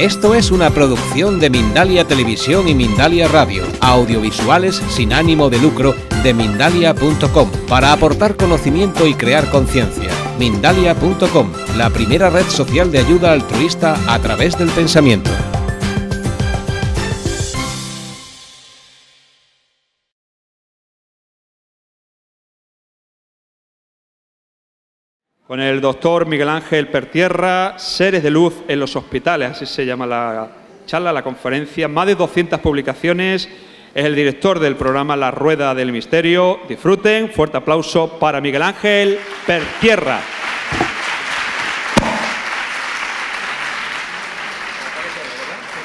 Esto es una producción de Mindalia Televisión y Mindalia Radio, audiovisuales sin ánimo de lucro de Mindalia.com, para aportar conocimiento y crear conciencia. Mindalia.com, la primera red social de ayuda altruista a través del pensamiento. Con el doctor Miguel Ángel Pertierra, Seres de Luz en los Hospitales, así se llama la charla, la conferencia. Más de 200 publicaciones, es el director del programa La Rueda del Misterio. Disfruten, fuerte aplauso para Miguel Ángel Pertierra.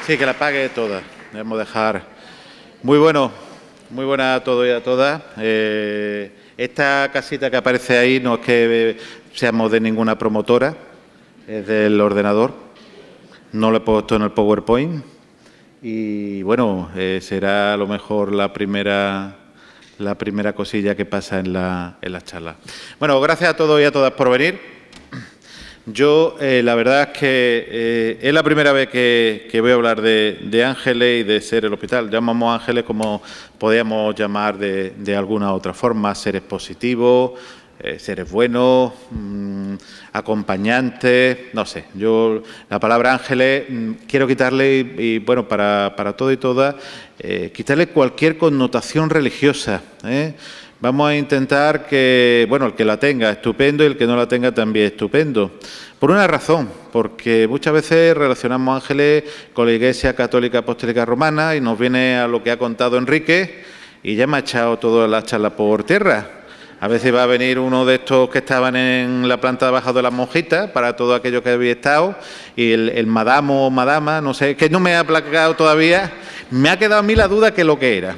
Sí, que la pague toda, debemos dejar. Muy bueno, muy buena a todos y a todas. Esta casita que aparece ahí no es que seamos de ninguna promotora, es del ordenador, no lo he puesto en el PowerPoint y bueno, será a lo mejor la primera cosilla que pasa en la charla. Bueno, gracias a todos y a todas por venir. Yo la verdad es que es la primera vez que voy a hablar de ángeles y de ser el hospital. Llamamos ángeles como podíamos llamar de alguna otra forma, seres positivos, seres buenos, acompañantes, no sé. Yo la palabra ángeles quiero quitarle, y bueno, para todo y todas, quitarle cualquier connotación religiosa. Vamos a intentar que, bueno, el que la tenga, estupendo, y el que no la tenga también estupendo. Por una razón, porque muchas veces relacionamos ángeles con la Iglesia Católica Apostólica Romana y nos viene a lo que ha contado Enrique y ya me ha echado toda la charla por tierra. A veces va a venir uno de estos que estaban en la planta de abajo de las monjitas, para todo aquello que había estado, y el madamo o madama, no sé, que no me ha aplacado todavía, me ha quedado a mí la duda que lo que era.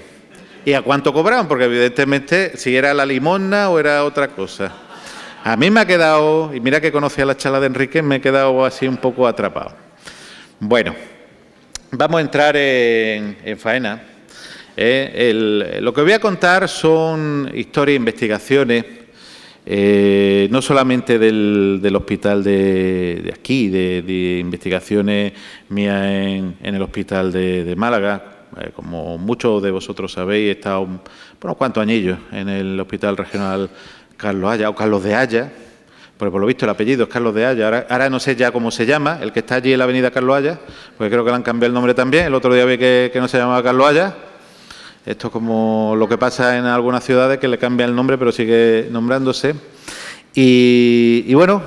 ¿Y a cuánto cobraban? Porque evidentemente si era la limosna o era otra cosa. A mí me ha quedado, y mira que conocía la charla de Enrique, me he quedado así un poco atrapado. Bueno, vamos a entrar en faena. Lo que voy a contar son historias e investigaciones, no solamente del hospital de aquí, de investigaciones mías en el hospital de Málaga. Como muchos de vosotros sabéis, he estado unos cuantos añillos en el Hospital Regional Carlos Haya, o Carlos de Haya, porque por lo visto el apellido es Carlos de Haya. Ahora no sé ya cómo se llama, el que está allí en la avenida Carlos Haya, porque creo que le han cambiado el nombre también. El otro día vi que no se llamaba Carlos Haya. Esto es como lo que pasa en algunas ciudades, que le cambian el nombre, pero sigue nombrándose. Y bueno,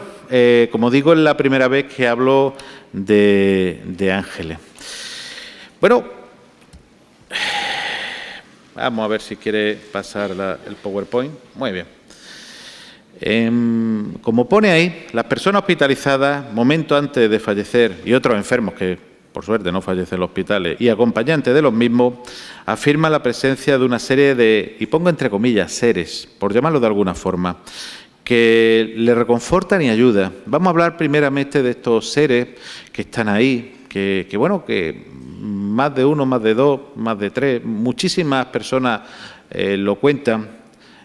como digo, es la primera vez que hablo de ángeles. Bueno, vamos a ver si quiere pasar el PowerPoint. Muy bien. Como pone ahí, las personas hospitalizadas, momento antes de fallecer, y otros enfermos que, por suerte, no fallecen en los hospitales, y acompañantes de los mismos, afirman la presencia de una serie de, y pongo entre comillas, seres, por llamarlo de alguna forma, que le reconfortan y ayudan. Vamos a hablar primeramente de estos seres que están ahí, que bueno, que más de uno, más de dos, más de tres, muchísimas personas lo cuentan.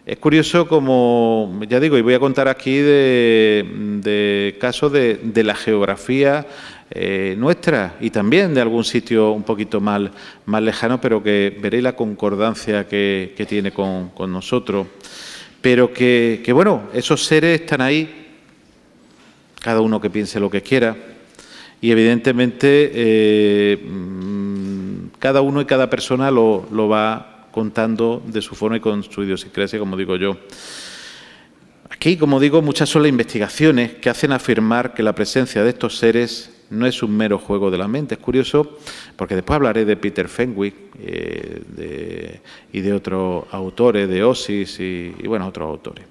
Es curioso como, ya digo, y voy a contar aquí de casos de la geografía nuestra y también de algún sitio un poquito más lejano, pero que veréis la concordancia que tiene con nosotros. Pero que bueno, esos seres están ahí, cada uno que piense lo que quiera. Y evidentemente cada uno y cada persona lo va contando de su forma y con su idiosincrasia, como digo yo. Aquí, como digo, muchas son las investigaciones que hacen afirmar que la presencia de estos seres no es un mero juego de la mente. Es curioso, porque después hablaré de Peter Fenwick y de otros autores, de Osis y bueno, otros autores,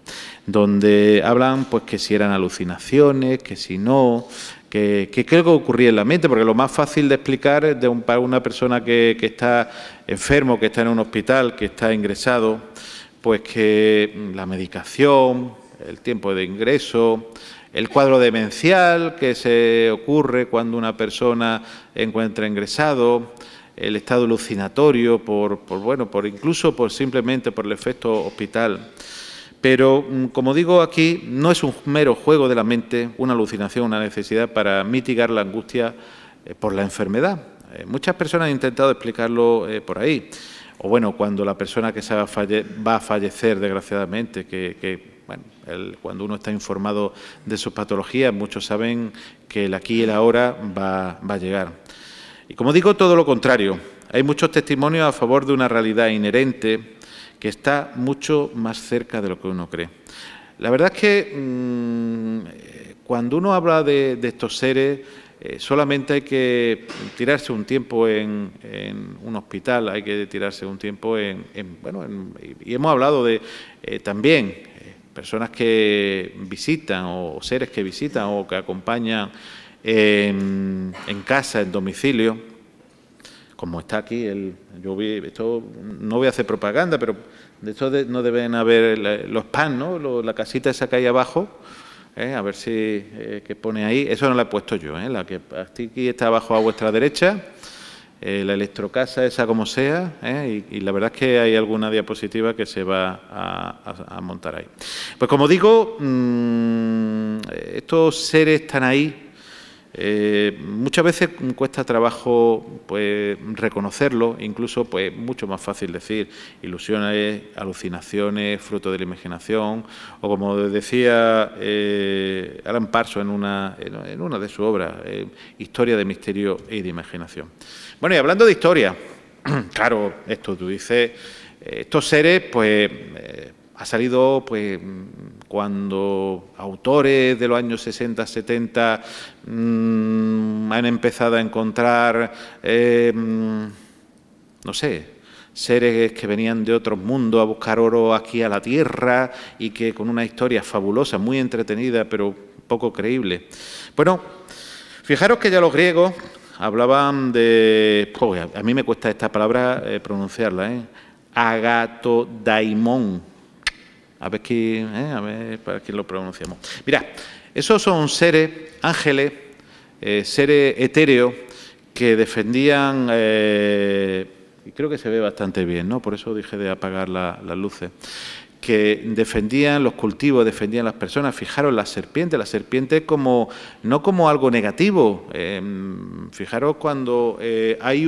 donde hablan pues que si eran alucinaciones, que si no, que algo ocurría en la mente, porque lo más fácil de explicar es para una persona que está enfermo, que está en un hospital, que está ingresado, pues que la medicación, el tiempo de ingreso, el cuadro demencial que se ocurre cuando una persona encuentra ingresado, el estado alucinatorio, bueno, incluso simplemente por el efecto hospital. Pero, como digo aquí, no es un mero juego de la mente, una alucinación, una necesidad para mitigar la angustia por la enfermedad. Muchas personas han intentado explicarlo por ahí. O bueno, cuando la persona que va a fallecer, desgraciadamente, cuando uno está informado de sus patologías, muchos saben que el aquí y el ahora va a llegar. Y como digo, todo lo contrario. Hay muchos testimonios a favor de una realidad inherente que está mucho más cerca de lo que uno cree. La verdad es que cuando uno habla de estos seres, solamente hay que tirarse un tiempo en un hospital, hay que tirarse un tiempo y hemos hablado de también personas que visitan o seres que visitan o que acompañan en casa, en domicilio, como está aquí. Esto no voy a hacer propaganda, pero de esto no deben haber los PAN, ¿no? La casita esa que hay abajo. A ver si que pone ahí, eso no la he puesto yo, la que aquí está abajo a vuestra derecha, la electrocasa esa como sea, y la verdad es que hay alguna diapositiva que se va a montar ahí. Pues como digo, estos seres están ahí, muchas veces cuesta trabajo pues reconocerlo, incluso pues mucho más fácil decir ilusiones, alucinaciones, fruto de la imaginación, o como decía Allan Poe en una de sus obras, Historia de misterio y de imaginación. Bueno, y hablando de historia, claro, esto tú dices, estos seres pues ha salido pues cuando autores de los años 60, 70 han empezado a encontrar, no sé, seres que venían de otros mundos a buscar oro aquí a la Tierra y que con una historia fabulosa, muy entretenida, pero poco creíble. Bueno, fijaros que ya los griegos hablaban de... Pues, a mí me cuesta esta palabra pronunciarla, Agatodaimón. A ver para quién lo pronunciamos. Mirad, esos son seres, ángeles, seres etéreos que defendían, y creo que se ve bastante bien, ¿no? Por eso dije de apagar las luces, que defendían los cultivos, defendían las personas. Fijaros, la serpiente no como algo negativo. Fijaros cuando hay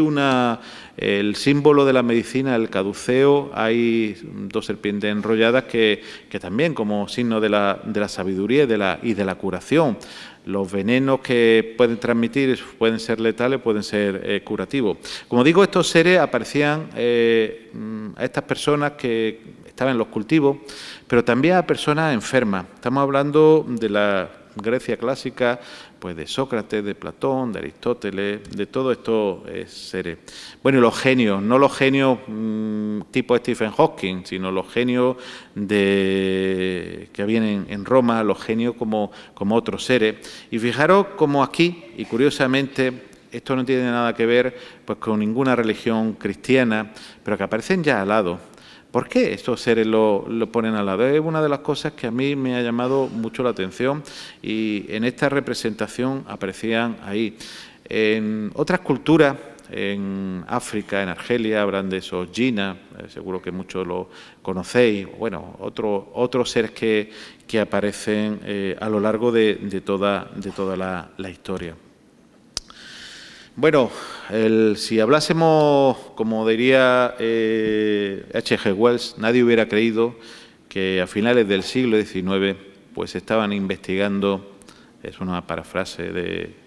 el símbolo de la medicina, el caduceo, hay dos serpientes enrolladas que también como signo de la sabiduría y de la curación. Los venenos que pueden transmitir pueden ser letales, pueden ser curativos. Como digo, estos seres aparecían a estas personas que estaban en los cultivos, pero también a personas enfermas. Estamos hablando de la Grecia clásica, pues de Sócrates, de Platón, de Aristóteles, de todos estos seres. Bueno, y los genios, no los genios tipo Stephen Hawking, sino los genios que habían en Roma, los genios como otros seres. Y fijaros como aquí, y curiosamente, esto no tiene nada que ver pues con ninguna religión cristiana, pero que aparecen ya al lado. ¿Por qué estos seres lo ponen al lado? Es una de las cosas que a mí me ha llamado mucho la atención y en esta representación aparecían ahí. En otras culturas, en África, en Argelia, hablan de esos jinas, seguro que muchos lo conocéis. Bueno, otros seres que aparecen a lo largo de toda la historia. Bueno, si hablásemos, como diría H.G. Wells, nadie hubiera creído que a finales del siglo XIX pues estaban investigando, es una parafrase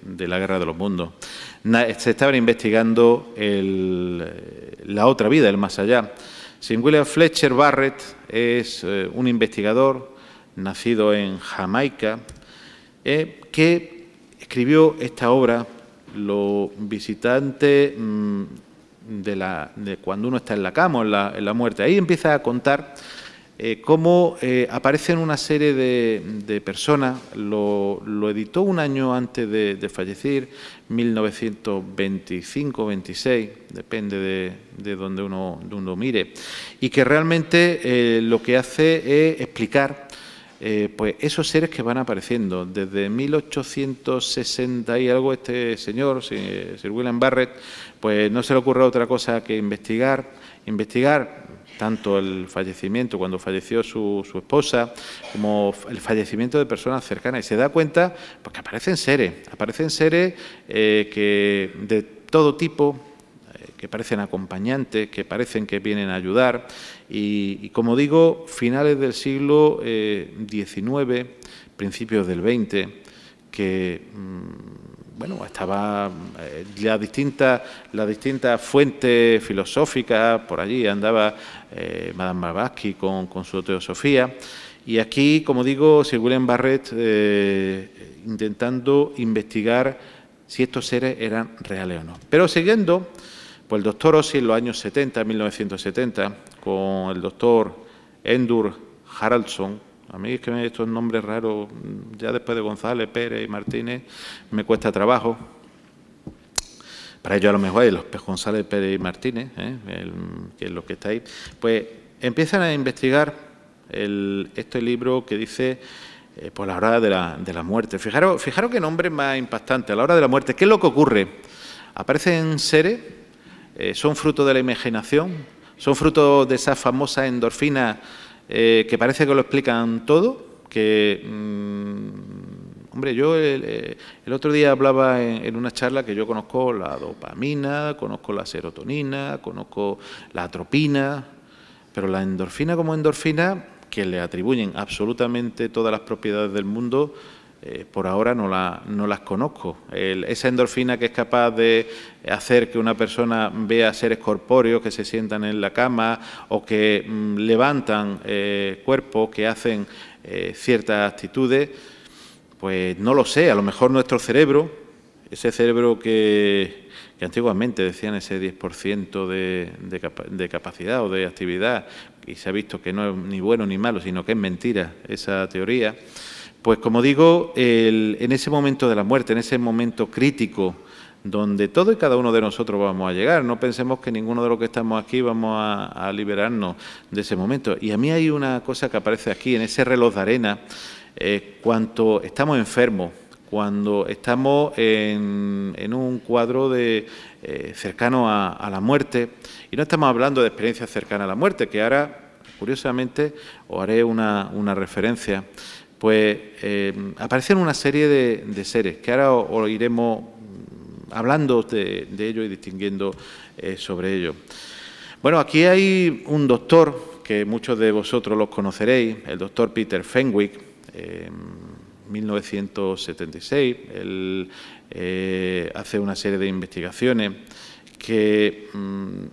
de La Guerra de los Mundos, se estaban investigando la otra vida, el más allá. Sir William Fletcher Barrett es un investigador nacido en Jamaica que escribió esta obra, Los visitantes de cuando uno está en la cama, en la muerte. Ahí empieza a contar cómo aparecen una serie de personas. Lo editó un año antes de fallecer, 1925-26, depende de donde uno mire, y que realmente lo que hace es explicar pues esos seres que van apareciendo. Desde 1860 y algo, este señor, Sir William Barrett, pues no se le ocurrió otra cosa que investigar tanto el fallecimiento, cuando falleció su esposa, como el fallecimiento de personas cercanas. Y se da cuenta pues, que aparecen seres que de todo tipo, que parecen acompañantes, que parecen que vienen a ayudar. Y como digo, finales del siglo XIX, principios del XX, que bueno, estaba las distintas fuentes filosóficas, por allí andaba Madame Blavatsky con su teosofía. Y aquí, como digo, Sir William Barrett intentando investigar si estos seres eran reales o no. Pero siguiendo, pues el doctor Osis en los años 70, 1970, con el doctor Endur Haraldson. A mí es que estos nombres raros, ya después de González, Pérez y Martínez, me cuesta trabajo. Para ello a lo mejor hay los González, Pérez y Martínez, que es lo que está ahí. Pues empiezan a investigar este libro que dice por la hora de la muerte. Fijaros qué nombre más impactante, a la hora de la muerte. ¿Qué es lo que ocurre? Aparecen seres, son fruto de la imaginación, son fruto de esas famosas endorfinas que parece que lo explican todo, que, hombre, yo el otro día hablaba en una charla que yo conozco la dopamina, conozco la serotonina, conozco la atropina, pero la endorfina como endorfina, que le atribuyen absolutamente todas las propiedades del mundo, por ahora no las conozco. Esa endorfina que es capaz de hacer que una persona vea seres corpóreos que se sientan en la cama o que levantan cuerpos, que hacen ciertas actitudes, pues no lo sé. A lo mejor nuestro cerebro, ese cerebro que antiguamente decían ese 10% de capacidad o de actividad, y se ha visto que no es ni bueno ni malo, sino que es mentira esa teoría. Pues como digo, en ese momento de la muerte, en ese momento crítico donde todo y cada uno de nosotros vamos a llegar, no pensemos que ninguno de los que estamos aquí vamos a liberarnos de ese momento. Y a mí hay una cosa que aparece aquí, en ese reloj de arena, cuando estamos enfermos, cuando estamos en un cuadro cercano a la muerte, y no estamos hablando de experiencias cercanas a la muerte, que ahora, curiosamente, os haré una referencia. Pues aparecen una serie de seres, que ahora os iremos hablando de ello y distinguiendo sobre ello. Bueno, aquí hay un doctor, que muchos de vosotros los conoceréis, el doctor Peter Fenwick, 1976, él hace una serie de investigaciones, que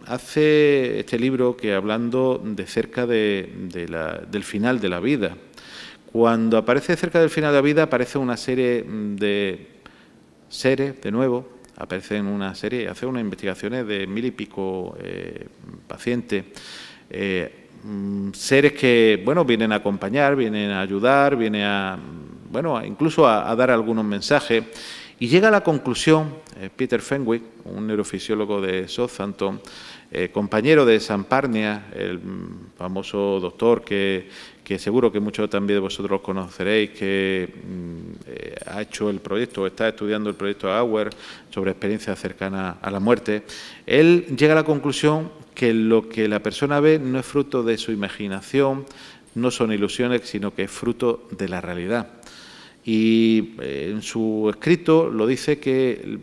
hace este libro que hablando de cerca del final de la vida. Cuando aparece cerca del final de la vida, aparece una serie de seres, de nuevo, aparecen una serie, hace unas investigaciones de 1000 y pico pacientes, seres que, bueno, vienen a acompañar, vienen a ayudar, vienen a, bueno, incluso a dar algunos mensajes. Y llega a la conclusión, Peter Fenwick, un neurofisiólogo de Southampton, compañero de Sam Parnia, el famoso doctor que seguro que muchos también de vosotros conoceréis, que ha hecho el proyecto, está estudiando el proyecto Auer sobre experiencias cercanas a la muerte. Él llega a la conclusión que lo que la persona ve no es fruto de su imaginación, no son ilusiones, sino que es fruto de la realidad. Y en su escrito lo dice que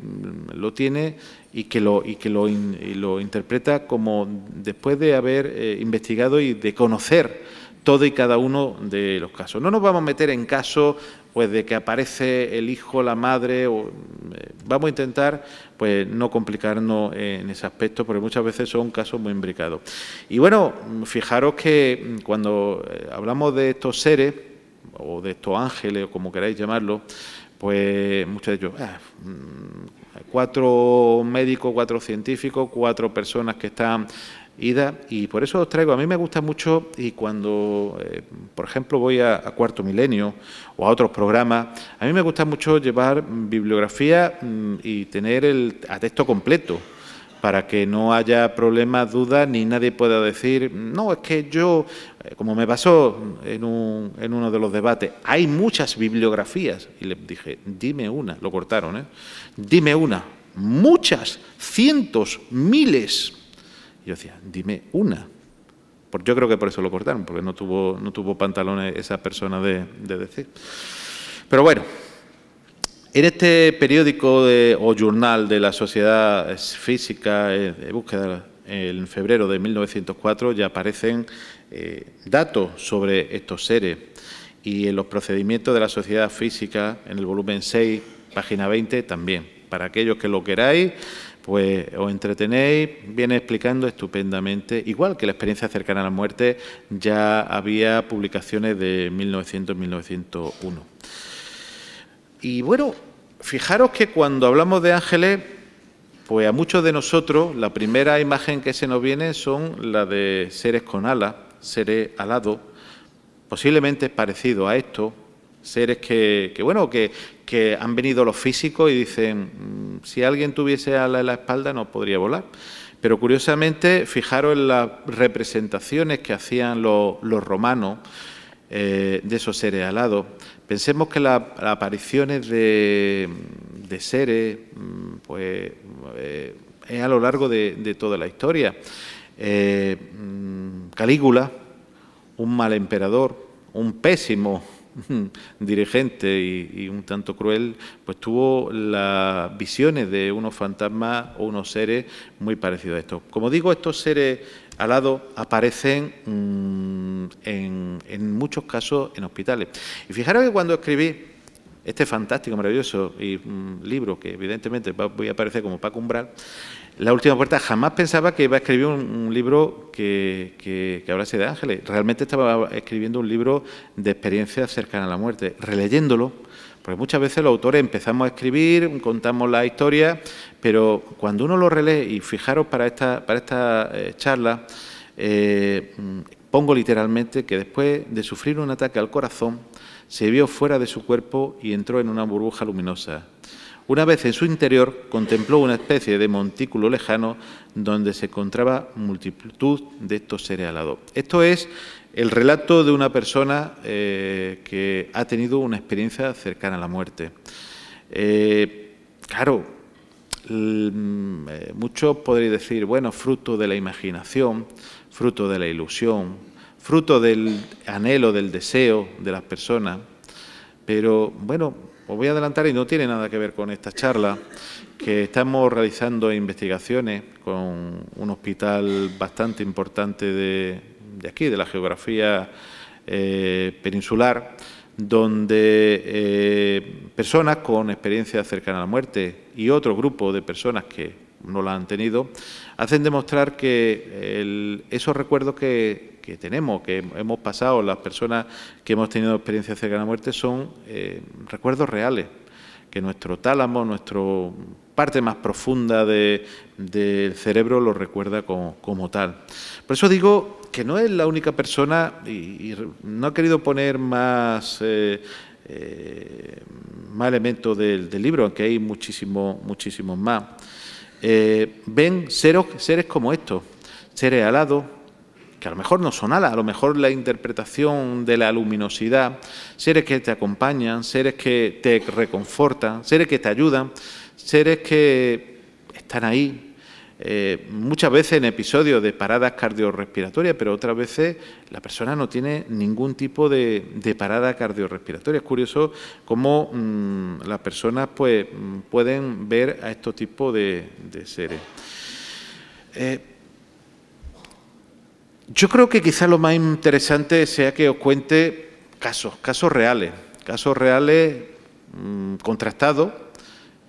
lo tiene y lo interpreta como después de haber investigado y de conocer todo y cada uno de los casos. No nos vamos a meter en casos pues, de que aparece el hijo, la madre, o, vamos a intentar pues, no complicarnos en ese aspecto, porque muchas veces son casos muy imbricados. Y bueno, fijaros que cuando hablamos de estos seres, o de estos ángeles, o como queráis llamarlo, pues muchos de ellos, 4 médicos, 4 científicos, 4 personas que están idas, y por eso os traigo, a mí me gusta mucho, y cuando, por ejemplo, voy a Cuarto Milenio o a otros programas, a mí me gusta mucho llevar bibliografía y tener a texto completo, para que no haya problemas, dudas, ni nadie pueda decir, no, es que yo, como me pasó en uno de los debates, hay muchas bibliografías, y les dije, dime una, lo cortaron, ¿eh? Dime una, muchas, cientos, miles, y yo decía, dime una. Yo creo que por eso lo cortaron, porque no tuvo pantalones esa persona de decir. Pero bueno, en este periódico o journal de la Sociedad Física de Búsqueda, en febrero de 1904, ya aparecen datos sobre estos seres. Y en los procedimientos de la Sociedad Física, en el volumen 6, página 20, también. Para aquellos que lo queráis, pues os entretenéis, viene explicando estupendamente. Igual que la experiencia cercana a la muerte, ya había publicaciones de 1900-1901. Y bueno, fijaros que cuando hablamos de ángeles, pues a muchos de nosotros la primera imagen que se nos viene son la de seres con alas, seres alados, posiblemente parecidos a esto, seres que han venido los físicos y dicen, si alguien tuviese alas en la espalda no podría volar. Pero curiosamente, fijaros en las representaciones que hacían los romanos de esos seres alados. Pensemos que las apariciones de seres pues, es a lo largo de toda la historia. Calígula, un mal emperador, un pésimo dirigente y un tanto cruel, pues tuvo las visiones de unos fantasmas o unos seres muy parecidos a estos. Como digo, estos seres alados aparecen en muchos casos en hospitales. Y fijaros que cuando escribí este fantástico, maravilloso libro, que evidentemente voy a aparecer como Paco Umbral, La última puerta, jamás pensaba que iba a escribir un libro que hablase de ángeles. Realmente estaba escribiendo un libro de experiencias cercanas a la muerte, releyéndolo, porque muchas veces los autores empezamos a escribir, contamos la historia, pero cuando uno lo relee, y fijaros para esta charla, pongo literalmente que después de sufrir un ataque al corazón, se vio fuera de su cuerpo y entró en una burbuja luminosa. Una vez en su interior, contempló una especie de montículo lejano donde se encontraba multitud de estos seres alados. Esto es el relato de una persona que ha tenido una experiencia cercana a la muerte. Claro, muchos podréis decir, bueno, fruto de la imaginación, fruto de la ilusión, fruto del anhelo, del deseo de las personas, pero bueno, os voy a adelantar, y no tiene nada que ver con esta charla, que estamos realizando investigaciones con un hospital bastante importante de aquí, de la geografía peninsular, donde personas con experiencia cercana a la muerte y otro grupo de personas que no la han tenido, hacen demostrar que esos recuerdos que tenemos, que hemos pasado, las personas que hemos tenido experiencia cercana a la muerte, son recuerdos reales, que nuestro tálamo, nuestra parte más profunda del cerebro lo recuerda como tal. Por eso digo que no es la única persona, y no he querido poner más más elementos del libro, aunque hay muchísimos más. Ven seres como estos, seres alados, que a lo mejor no son alas, a lo mejor la interpretación de la luminosidad, seres que te acompañan, seres que te reconfortan, seres que te ayudan, seres que están ahí, muchas veces en episodios de paradas cardiorrespiratorias, pero otras veces la persona no tiene ningún tipo de parada cardiorrespiratoria. Es curioso cómo las personas pues, pueden ver a estos tipos de seres. Yo creo que quizás lo más interesante sea que os cuente casos reales contrastados,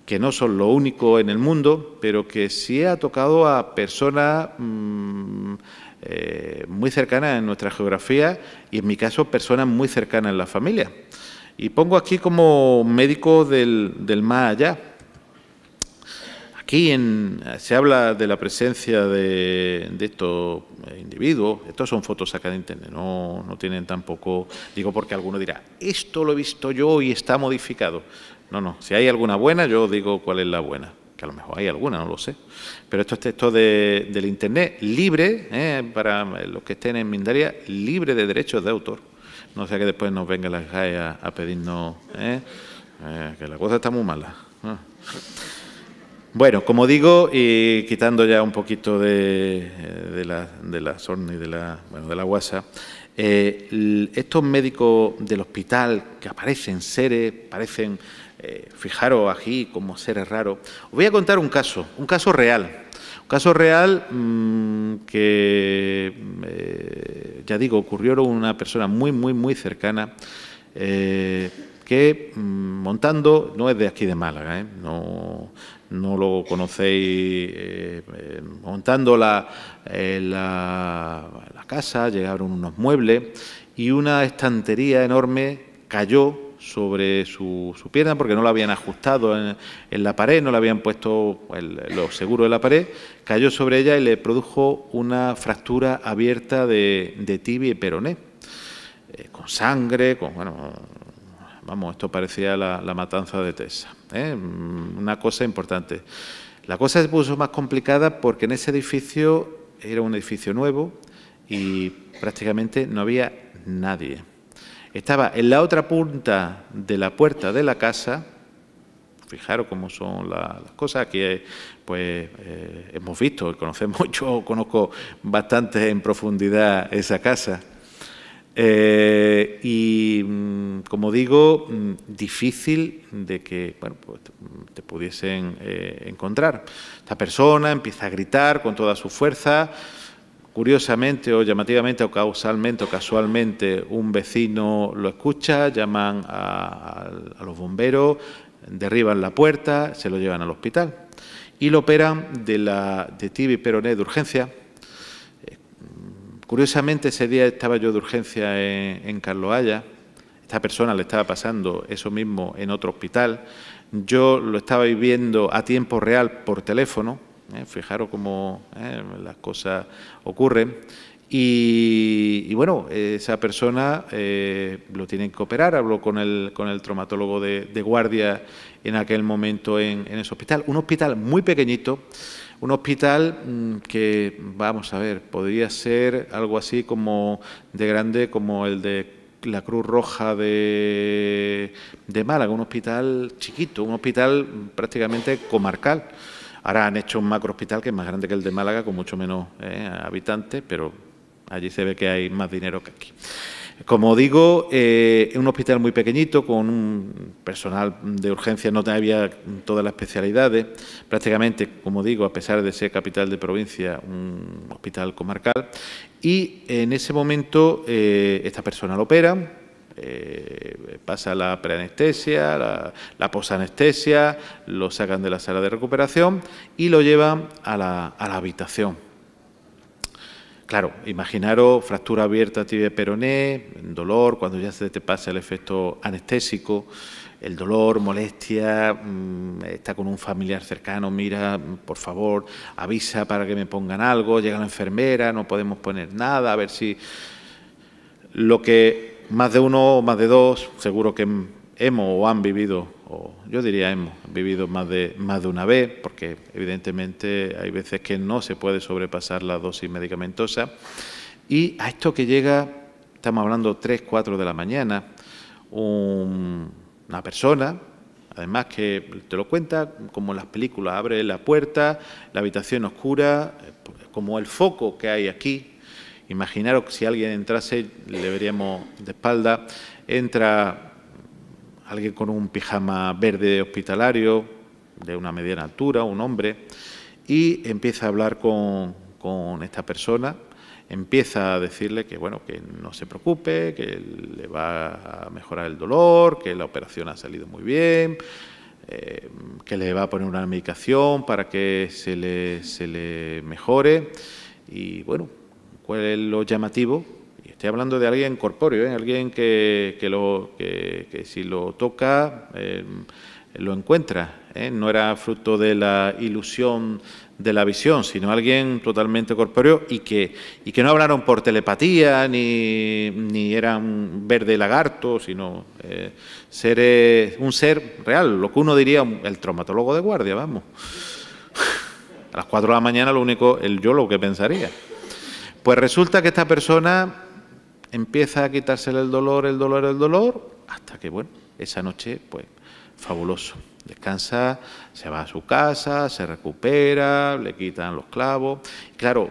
que no son lo único en el mundo, pero que sí ha tocado a personas muy cercanas en nuestra geografía y, en mi caso, personas muy cercanas en la familia. Y pongo aquí como médico del más allá. Aquí se habla de la presencia de estos individuos. Estos son fotos sacadas de internet, no tienen tampoco... Digo, porque alguno dirá, esto lo he visto yo y está modificado. No, si hay alguna buena, yo digo cuál es la buena, que a lo mejor hay alguna, no lo sé, pero estos textos del Internet libre, para los que estén en Mindalia, libre de derechos de autor. No sea que después nos venga la JAE a pedirnos, que la cosa está muy mala. Bueno, como digo, y quitando ya un poquito de la sorna y de la guasa, estos médicos del hospital que aparecen seres, parecen, fijaros aquí como seres raros. Os voy a contar un caso real que, ya digo, ocurrió a una persona muy cercana, que montando, no es de aquí de Málaga, no lo conocéis, montando la casa, llegaron unos muebles y una estantería enorme cayó sobre su pierna porque no la habían ajustado en la pared, no le habían puesto los seguros de la pared, cayó sobre ella y le produjo una fractura abierta de tibia y peroné, con sangre, vamos, esto parecía la matanza de Tessa, una cosa importante. La cosa se puso más complicada porque en ese edificio era un edificio nuevo y prácticamente no había nadie. Estaba en la otra punta de la puerta de la casa. Fijaros cómo son las cosas, aquí pues hemos visto y conocemos, yo conozco bastante en profundidad esa casa. Y como digo, difícil de que pues te pudiesen encontrar. Esta persona empieza a gritar con toda su fuerza. Curiosamente o llamativamente o causalmente o casualmente un vecino lo escucha, llaman a los bomberos, derriban la puerta, se lo llevan al hospital y lo operan de tibia y peroné de urgencia. Curiosamente, ese día estaba yo de urgencia en Carlos Haya. Esta persona le estaba pasando eso mismo en otro hospital. Yo lo estaba viviendo a tiempo real por teléfono. Fijaros cómo las cosas ocurren. Y bueno, esa persona lo tienen que operar. Habló con el traumatólogo de guardia en aquel momento en ese hospital. Un hospital muy pequeñito. Un hospital que, vamos a ver, podría ser algo así como de grande como el de la Cruz Roja de Málaga, un hospital chiquito, un hospital prácticamente comarcal. Ahora han hecho un macro hospital que es más grande que el de Málaga, con mucho menos habitantes, pero allí se ve que hay más dinero que aquí. Como digo, un hospital muy pequeñito, con un personal de urgencia, no había todas las especialidades. Prácticamente, como digo, a pesar de ser capital de provincia, un hospital comarcal. Y en ese momento, esta persona lo opera, pasa la preanestesia, la posanestesia, lo sacan de la sala de recuperación y lo llevan a la habitación. Claro, imaginaros fractura abierta tibia peroné, dolor, cuando ya se te pasa el efecto anestésico, el dolor, molestia, está con un familiar cercano, mira, por favor, avisa para que me pongan algo, llega la enfermera, no podemos poner nada, a ver si... Lo que más de uno o más de dos, seguro que hemos o han vivido, o yo diría hemos vivido más de una vez, porque evidentemente hay veces que no se puede sobrepasar la dosis medicamentosa. Y a esto que llega, estamos hablando 3, 4 de la mañana, una persona, además que te lo cuenta, como en las películas, abre la puerta, la habitación oscura, como el foco que hay aquí. Imaginaros que si alguien entrase, le veríamos de espalda, entra... alguien con un pijama verde hospitalario, de una mediana altura, un hombre, y empieza a hablar con esta persona, empieza a decirle que, bueno, que no se preocupe, que le va a mejorar el dolor, que la operación ha salido muy bien, que le va a poner una medicación para que se le mejore. Y, bueno, ¿cuál es lo llamativo? Estoy hablando de alguien corpóreo, alguien que si lo toca lo encuentra, ¿eh? No era fruto de la ilusión de la visión, sino alguien totalmente corpóreo y que no hablaron por telepatía, ni eran verde lagarto, sino un ser real, lo que uno diría el traumatólogo de guardia, vamos. A las 4 de la mañana lo único, yo lo que pensaría. Pues resulta que esta persona empieza a quitársele el dolor, hasta que, bueno, esa noche, pues, fabuloso. Descansa, se va a su casa, se recupera, le quitan los clavos. Claro,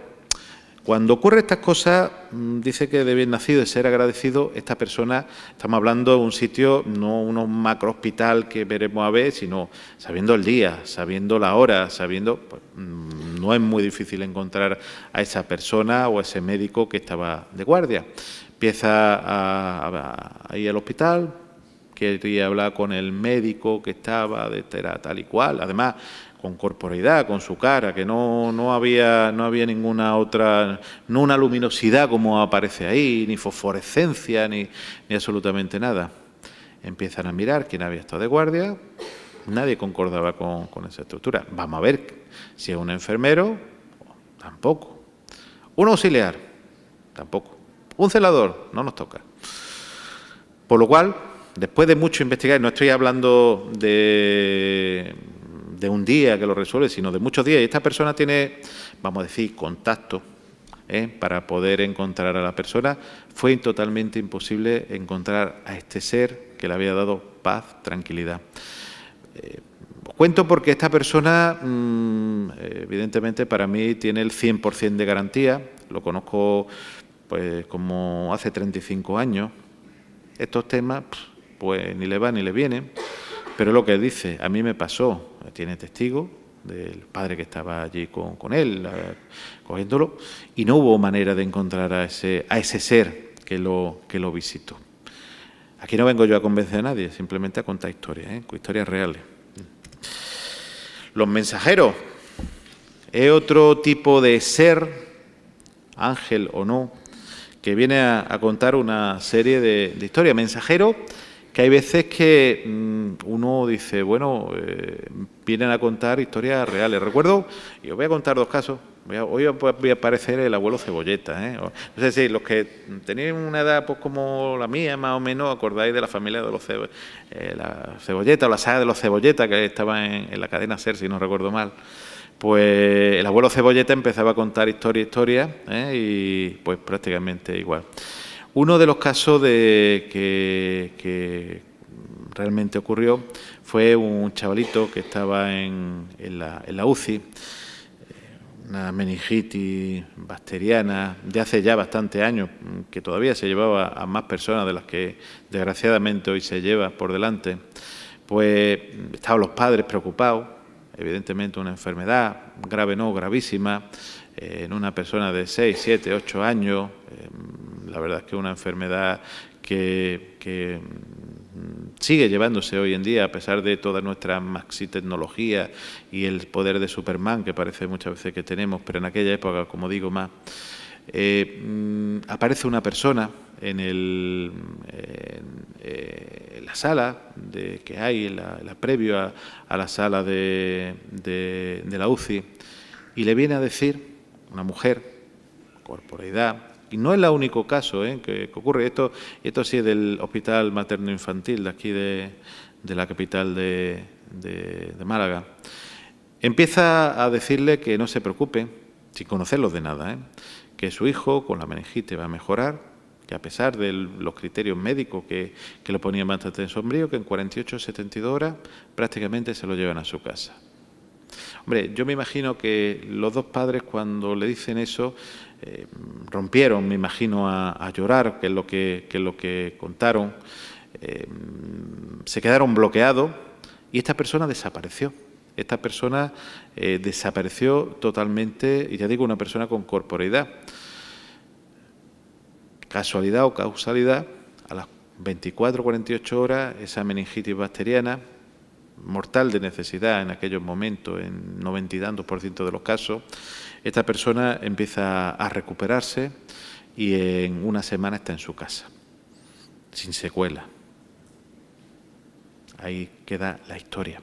cuando ocurren estas cosas, dice que de bien nacido y ser agradecido, esta persona, estamos hablando de un sitio, no un macro hospital que veremos a ver, sino sabiendo el día, sabiendo la hora, sabiendo, pues, no es muy difícil encontrar a esa persona o a ese médico que estaba de guardia. Empieza a ir al hospital, quería hablar con el médico que estaba, era tal y cual, además con corporeidad, con su cara, que no había ninguna otra, no una luminosidad como aparece ahí, ni fosforescencia, ni absolutamente nada. Empiezan a mirar quién había estado de guardia, nadie concordaba con esa estructura. Vamos a ver si es un enfermero, tampoco. Un auxiliar, tampoco. Un celador, no nos toca. Por lo cual, después de mucho investigar, no estoy hablando de un día que lo resuelve, sino de muchos días, y esta persona tiene, vamos a decir, contacto, para poder encontrar a la persona, fue totalmente imposible encontrar a este ser que le había dado paz, tranquilidad. Os cuento porque esta persona, evidentemente, para mí tiene el 100% de garantía, lo conozco pues como hace 35 años, estos temas, pues ni le va ni le viene, pero lo que dice, a mí me pasó, tiene testigo del padre que estaba allí con él, cogiéndolo, y no hubo manera de encontrar a ese ser que lo visitó. Aquí no vengo yo a convencer a nadie, simplemente a contar historias, con historias reales. Los mensajeros, es otro tipo de ser, ángel o no, que viene a contar una serie de historias. Mensajeros que hay veces que uno dice, bueno, vienen a contar historias reales. Recuerdo, y os voy a contar dos casos, hoy voy a aparecer el abuelo Cebolleta. No sé si los que tenéis una edad pues como la mía, más o menos, acordáis de la familia de los Cebolleta, o la saga de los Cebolleta, que estaba en la cadena SER, si no recuerdo mal. Pues el abuelo Cebolleta empezaba a contar historias, y pues prácticamente igual. Uno de los casos que realmente ocurrió fue un chavalito que estaba en la UCI, una meningitis bacteriana de hace ya bastantes años, que todavía se llevaba a más personas de las que desgraciadamente hoy se lleva por delante. Pues estaban los padres preocupados, evidentemente una enfermedad grave, no gravísima, en una persona de 6, 7, 8 años, la verdad es que una enfermedad que sigue llevándose hoy en día, a pesar de toda nuestra maxitecnología y el poder de Superman, que parece muchas veces que tenemos, pero en aquella época, como digo, más. Aparece una persona en la sala que hay, previo a la sala de la UCI, y le viene a decir una mujer, corporeidad, y no es el único caso que ocurre, esto sí es del Hospital Materno e Infantil de aquí de la capital de Málaga. Empieza a decirle que no se preocupe, sin conocerlos de nada, que su hijo con la meningitis va a mejorar, que a pesar de los criterios médicos que lo ponían bastante en sombrío, que en 48 o 72 horas prácticamente se lo llevan a su casa. Hombre, yo me imagino que los dos padres cuando le dicen eso rompieron, me imagino, a llorar, que es lo que contaron, se quedaron bloqueados y esta persona desapareció. Esta persona desapareció totalmente, y ya digo, una persona con corporeidad. Casualidad o causalidad, a las 24 o 48 horas, esa meningitis bacteriana, mortal de necesidad en aquellos momentos, en 90 y tantos por ciento de los casos, esta persona empieza a recuperarse y en una semana está en su casa, sin secuela. Ahí queda la historia.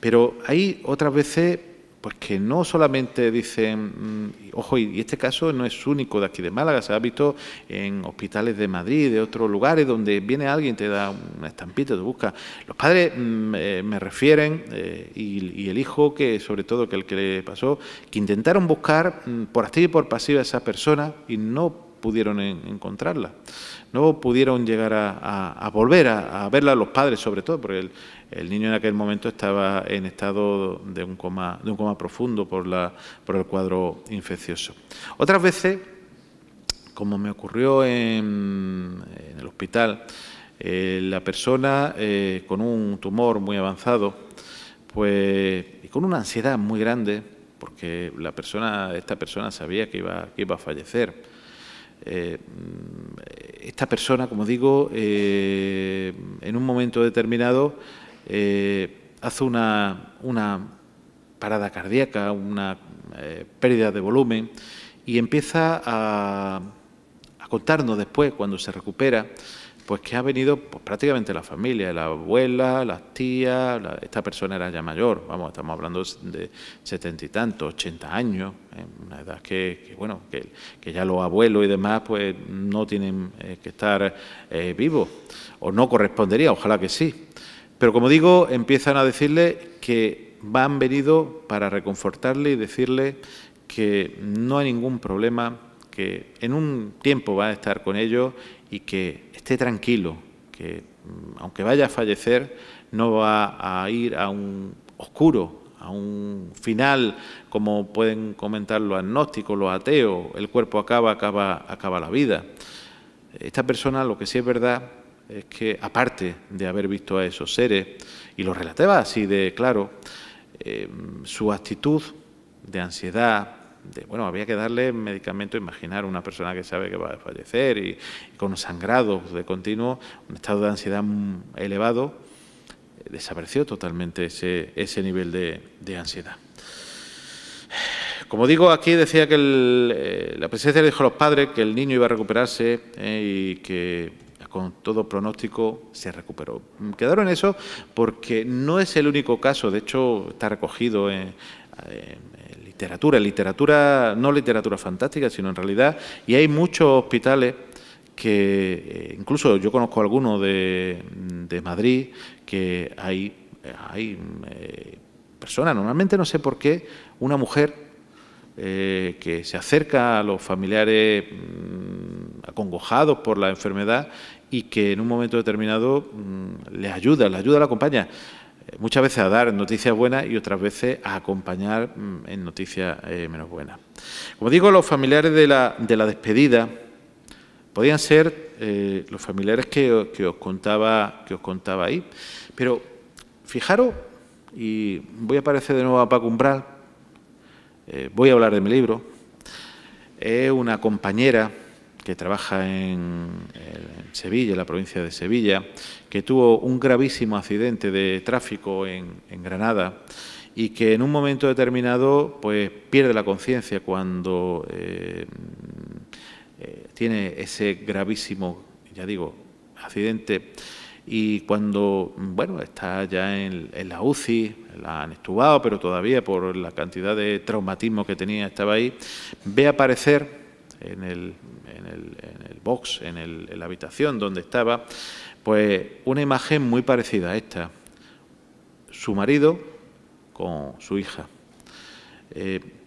Pero hay otras veces pues que no solamente dicen, ojo, y este caso no es único de aquí de Málaga, se ha visto en hospitales de Madrid, de otros lugares, donde viene alguien, te da una estampita, te busca. Los padres me refieren, y el hijo, que sobre todo que el que le pasó, que intentaron buscar por activa y por pasiva a esa persona y no pudieron encontrarla, no pudieron llegar a volver a verla, los padres sobre todo, porque el niño en aquel momento estaba en estado de un coma profundo por el cuadro infeccioso. Otras veces, como me ocurrió en el hospital, la persona con un tumor muy avanzado, pues, y con una ansiedad muy grande, porque esta persona sabía que iba a fallecer. Esta persona, como digo, en un momento determinado hace una parada cardíaca, una pérdida de volumen, y empieza a contarnos después, cuando se recupera, pues que ha venido pues, prácticamente la familia, la abuela, las tías, esta persona era ya mayor, vamos, estamos hablando de 70 y tantos, 80 años, una edad que bueno, que ya los abuelos y demás pues no tienen que estar vivos, o no correspondería, ojalá que sí. Pero como digo, empiezan a decirle que han venido para reconfortarle y decirle que no hay ningún problema, que en un tiempo va a estar con ellos y que esté tranquilo, que aunque vaya a fallecer, no va a ir a un oscuro, a un final, como pueden comentar los agnósticos, los ateos, el cuerpo acaba la vida. Esta persona, lo que sí es verdad, es que aparte de haber visto a esos seres, y lo relataba así de claro, su actitud de ansiedad, bueno, había que darle medicamento, imaginar una persona que sabe que va a fallecer y con sangrados de continuo, un estado de ansiedad elevado, desapareció totalmente ese nivel de ansiedad. Como digo, aquí decía que la presencia le dijo a los padres que el niño iba a recuperarse y que con todo pronóstico se recuperó. Quedaron en eso porque no es el único caso, de hecho está recogido en literatura, no literatura fantástica, sino en realidad, y hay muchos hospitales que, incluso yo conozco algunos de Madrid, que hay personas, normalmente no sé por qué, una mujer que se acerca a los familiares acongojados por la enfermedad y que en un momento determinado les ayuda, la acompaña. Muchas veces a dar noticias buenas y otras veces a acompañar en noticias menos buenas. Como digo, los familiares de la despedida podían ser los familiares que os contaba ahí. Pero fijaros, y voy a aparecer de nuevo a Paco Umbral, voy a hablar de mi libro. Es una compañera que trabaja en Sevilla, en la provincia de Sevilla, que tuvo un gravísimo accidente de tráfico en Granada y que en un momento determinado pues pierde la conciencia cuando tiene ese gravísimo, ya digo, accidente, y cuando, bueno, está ya en la UCI, la han entubado, pero todavía por la cantidad de traumatismo que tenía estaba ahí, ve aparecer en el box, en la habitación donde estaba, pues una imagen muy parecida a esta. Su marido con su hija.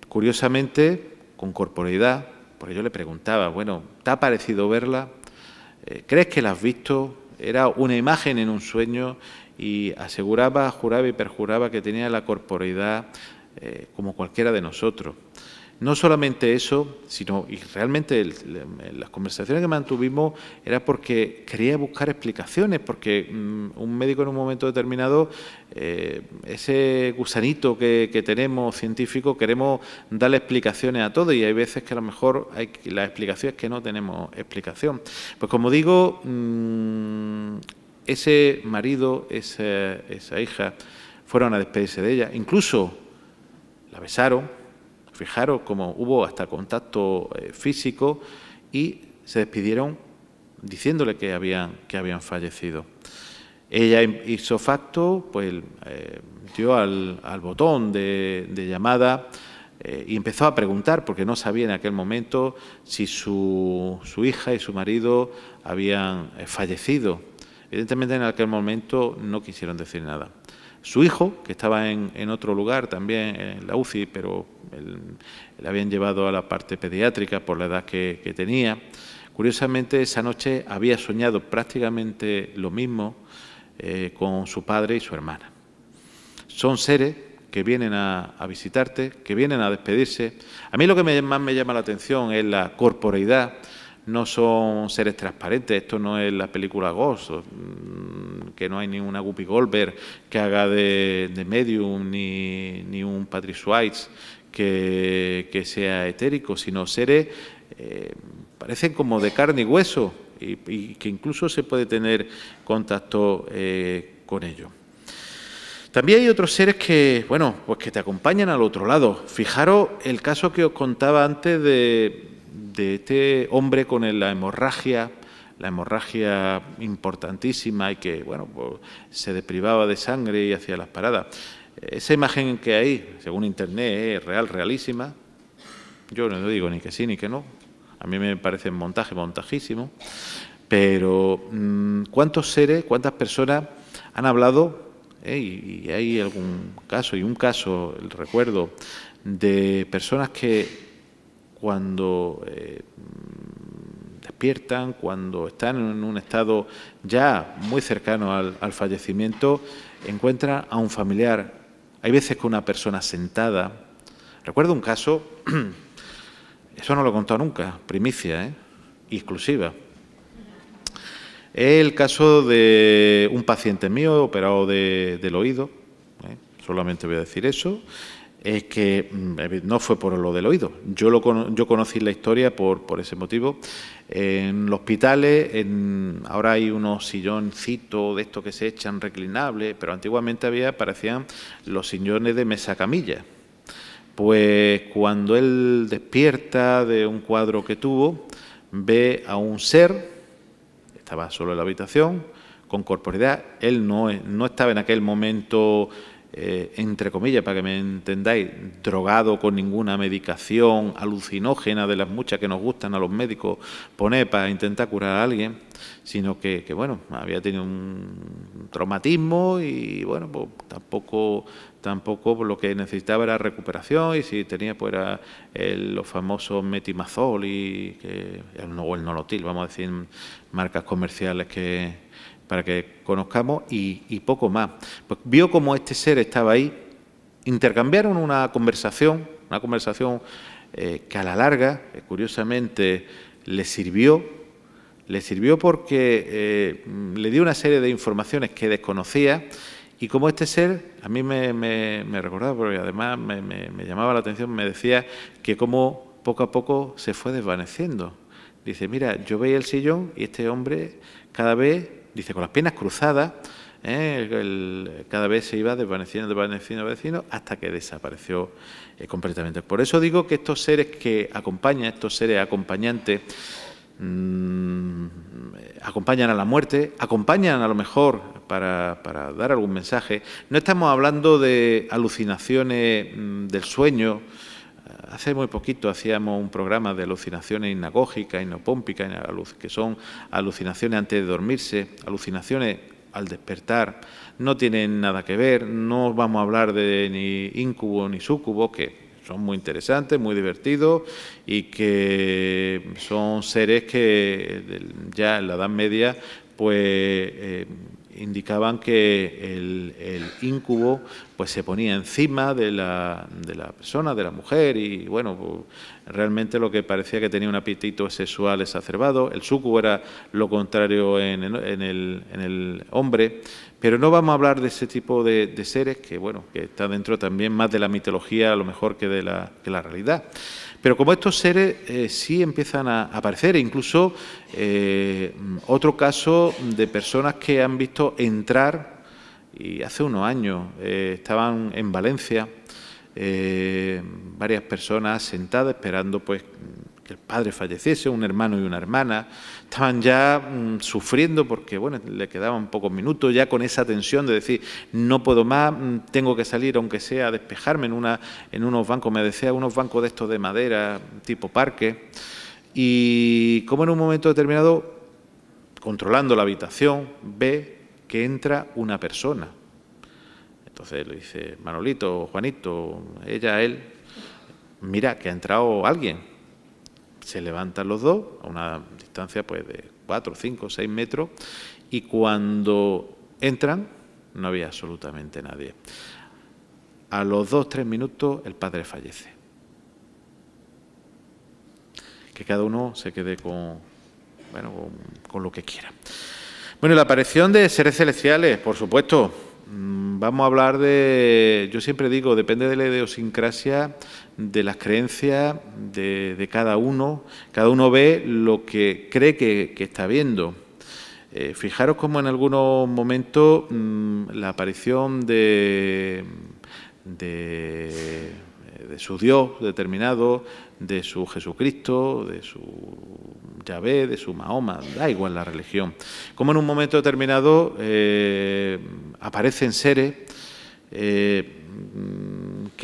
Curiosamente, con corporeidad, porque yo le preguntaba, bueno, ¿te ha parecido verla? ¿Crees que la has visto? Era una imagen en un sueño y aseguraba, juraba y perjuraba que tenía la corporeidad como cualquiera de nosotros. No solamente eso, sino, y realmente las conversaciones que mantuvimos era porque quería buscar explicaciones, porque un médico en un momento determinado, ese gusanito que tenemos científico, queremos darle explicaciones a todo y hay veces que a lo mejor la explicación es que no tenemos explicación. Pues como digo, ese marido, esa hija, fueron a despedirse de ella, incluso la besaron. Fijaros cómo hubo hasta contacto físico y se despidieron diciéndole que habían fallecido. Ella ipso facto pues, dio al botón de llamada y empezó a preguntar, porque no sabía en aquel momento si su hija y su marido habían fallecido. Evidentemente en aquel momento no quisieron decir nada. Su hijo, que estaba en otro lugar, también en la UCI, pero le habían llevado a la parte pediátrica por la edad que tenía. Curiosamente, esa noche había soñado prácticamente lo mismo con su padre y su hermana. Son seres que vienen a visitarte, que vienen a despedirse. A mí lo que más me llama la atención es la corporeidad. No son seres transparentes, esto no es la película Ghost, que no hay ninguna Whoopi Goldberg que haga de medium, ni un Patrick Swayze que sea etérico, sino seres parecen como de carne y hueso y que incluso se puede tener contacto con ellos. También hay otros seres que, bueno, pues que te acompañan al otro lado. Fijaros el caso que os contaba antes de este hombre con la hemorragia importantísima y que, bueno, pues se deprivaba de sangre y hacía las paradas. Esa imagen que hay, según Internet, es real, realísima. Yo no digo ni que sí ni que no. A mí me parece un montaje montajísimo. Pero ¿cuántos seres, cuántas personas han hablado? Y hay algún caso, y un caso, el recuerdo, de personas que cuando despiertan, cuando están en un estado ya muy cercano al fallecimiento, encuentran a un familiar. Hay veces que una persona sentada. Recuerdo un caso, eso no lo he contado nunca, primicia, exclusiva. Es el caso de un paciente mío operado del oído, solamente voy a decir eso. Es que no fue por lo del oído. Yo conocí la historia por ese motivo. En los hospitales ahora hay unos silloncitos de estos que se echan reclinables, pero antiguamente parecían los sillones de mesa camilla. Pues cuando él despierta de un cuadro que tuvo, ve a un ser, estaba solo en la habitación, con corporeidad. Él no estaba en aquel momento, entre comillas, para que me entendáis, drogado con ninguna medicación alucinógena de las muchas que nos gustan a los médicos poner para intentar curar a alguien, sino que bueno, había tenido un traumatismo y, bueno, pues tampoco lo que necesitaba era recuperación, y si tenía, pues, era los famosos metimazol y el nolotil, vamos a decir, marcas comerciales que para que conozcamos, y poco más. Pues vio cómo este ser estaba ahí, intercambiaron una conversación que a la larga, curiosamente, le sirvió porque le dio una serie de informaciones que desconocía, y como este ser, a mí me recordaba, porque además me llamaba la atención, me decía que cómo poco a poco se fue desvaneciendo. Dice, mira, yo veía el sillón y este hombre cada vez, dice, con las piernas cruzadas, cada vez se iba desvaneciendo, hasta que desapareció completamente. Por eso digo que estos seres que acompañan, estos seres acompañantes, acompañan a la muerte, acompañan a lo mejor para dar algún mensaje. No estamos hablando de alucinaciones del sueño. Hace muy poquito hacíamos un programa de alucinaciones hnagógicas, hipnopómpicas, que son alucinaciones antes de dormirse, alucinaciones al despertar. No tienen nada que ver, no vamos a hablar de ni incubo ni sucubo, que son muy interesantes, muy divertidos, y que son seres que ya en la Edad Media pues indicaban que el íncubo pues se ponía encima de la persona, de la mujer, y bueno, pues, realmente lo que parecía que tenía un apetito sexual exacerbado. El súcubo era lo contrario en el hombre, pero no vamos a hablar de ese tipo de seres que, bueno, que está dentro también más de la mitología a lo mejor que de la realidad. Pero como estos seres sí empiezan a aparecer, incluso otro caso de personas que han visto entrar, y hace unos años estaban en Valencia, varias personas sentadas esperando pues que el padre falleciese, un hermano y una hermana, estaban ya sufriendo porque, bueno, le quedaban pocos minutos, ya con esa tensión de decir, no puedo más, tengo que salir, aunque sea a despejarme en unos bancos, me decía, unos bancos de estos de madera, tipo parque, y como en un momento determinado, controlando la habitación, ve que entra una persona. Entonces le dice, Manolito, Juanito, ella, él, mira que ha entrado alguien. Se levantan los dos a una distancia pues de 4, 5, 6 metros y cuando entran no había absolutamente nadie. A los 2 o 3 minutos el padre fallece. Que cada uno se quede con, bueno, con lo que quiera. Bueno, la aparición de seres celestiales, por supuesto. Vamos a hablar de, yo siempre digo, depende de la idiosincrasia, de las creencias de cada uno. Cada uno ve lo que cree que está viendo. Fijaros cómo en algunos momentos la aparición de su Dios determinado, de su Jesucristo, de su Yahvé, de su Mahoma, da igual la religión. Como en un momento determinado aparecen seres que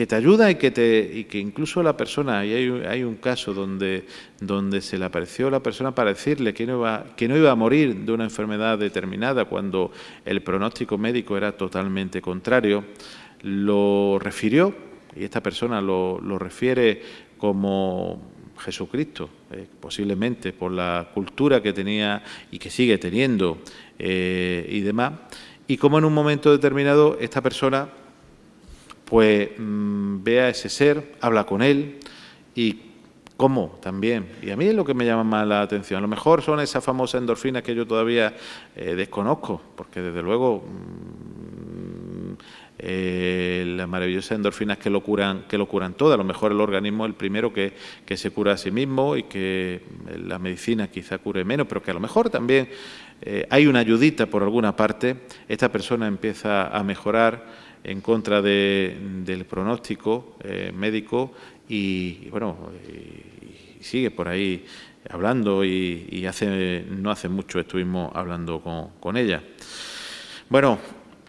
te ayudan y que incluso la persona, y hay un caso donde se le apareció a la persona para decirle que no iba a morir de una enfermedad determinada cuando el pronóstico médico era totalmente contrario, lo refirió y esta persona lo refiere como Jesucristo, posiblemente por la cultura que tenía y que sigue teniendo y demás, y como en un momento determinado esta persona pues ve a ese ser, habla con él y cómo también, y a mí es lo que me llama más la atención, a lo mejor son esas famosas endorfinas que yo todavía desconozco, porque desde luego las maravillosas endorfinas que lo curan todo, a lo mejor el organismo es el primero que se cura a sí mismo y que la medicina quizá cure menos, pero que a lo mejor también hay una ayudita por alguna parte, esta persona empieza a mejorar en contra del pronóstico médico y bueno, y sigue por ahí hablando y no hace mucho estuvimos hablando con ella. Bueno,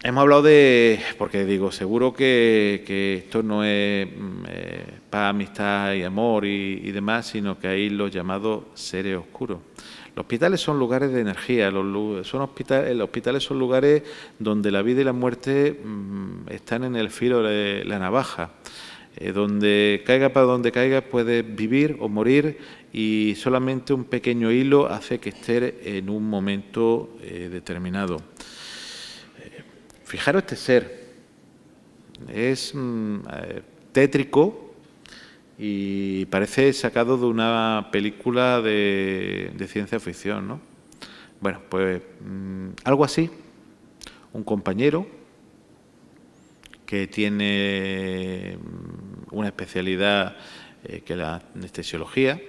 hemos hablado de, porque digo, seguro que esto no es paz, amistad y amor y demás, sino que hay los llamados seres oscuros. Los hospitales son lugares de energía, los hospitales son lugares donde la vida y la muerte están en el filo de la navaja. Donde caiga para donde caiga puedes vivir o morir y solamente un pequeño hilo hace que estés en un momento determinado. Fijaros, este ser es tétrico y parece sacado de una película de ciencia ficción, ¿no? Bueno, pues algo así. Un compañero que tiene una especialidad que es la anestesiología,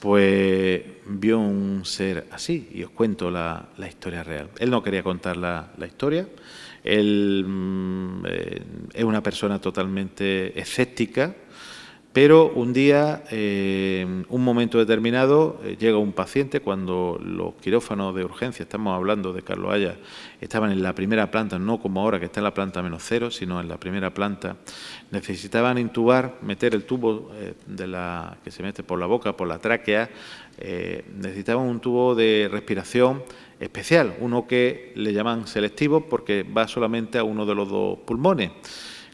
pues vio un ser así, y os cuento la historia real. Él no quería contar la historia, él es una persona totalmente escéptica, pero un día, un momento determinado, llega un paciente cuando los quirófanos de urgencia, estamos hablando de Carlos Haya, estaban en la primera planta, no como ahora que está en la planta -0, sino en la primera planta, necesitaban intubar, meter el tubo que se mete por la boca, por la tráquea, necesitaban un tubo de respiración especial, uno que le llaman selectivo porque va solamente a uno de los dos pulmones.